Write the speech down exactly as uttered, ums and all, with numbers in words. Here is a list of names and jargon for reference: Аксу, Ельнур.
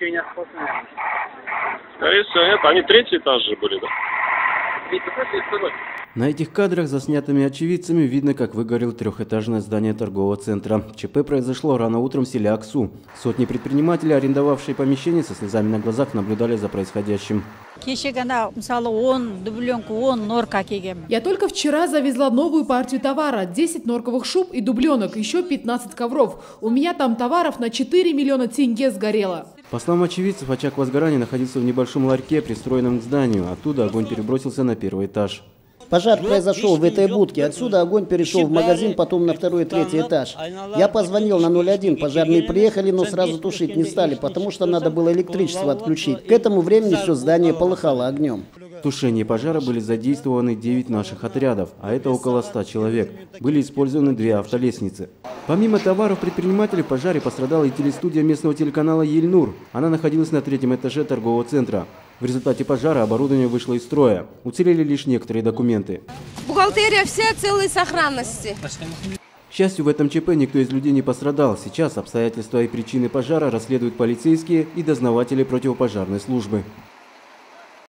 течение спасения. Скорее всего, нет. Они третий этаж же были, да? Третий этаж и второй. На этих кадрах, заснятыми очевидцами, видно, как выгорело трехэтажное здание торгового центра. ЧП произошло рано утром в селе Аксу. Сотни предпринимателей, арендовавшие помещение, со слезами на глазах наблюдали за происходящим. Я только вчера завезла новую партию товара. десять норковых шуб и дубленок, еще пятнадцать ковров. У меня там товаров на четыре миллиона тенге сгорело. По словам очевидцев, очаг возгорания находился в небольшом ларьке, пристроенном к зданию. Оттуда огонь перебросился на первый этаж. Пожар произошел в этой будке. Отсюда огонь перешел в магазин, потом на второй и третий этаж. Я позвонил на ноль один. Пожарные приехали, но сразу тушить не стали, потому что надо было электричество отключить. К этому времени все здание полыхало огнем. В тушении пожара были задействованы девять наших отрядов, а это около ста человек. Были использованы две автолестницы. Помимо товаров предпринимателей, в пожаре пострадала и телестудия местного телеканала «Ельнур». Она находилась на третьем этаже торгового центра. В результате пожара оборудование вышло из строя. Уцелели лишь некоторые документы. Бухгалтерия вся целой сохранности. К счастью, в этом ЧП никто из людей не пострадал. Сейчас обстоятельства и причины пожара расследуют полицейские и дознаватели противопожарной службы.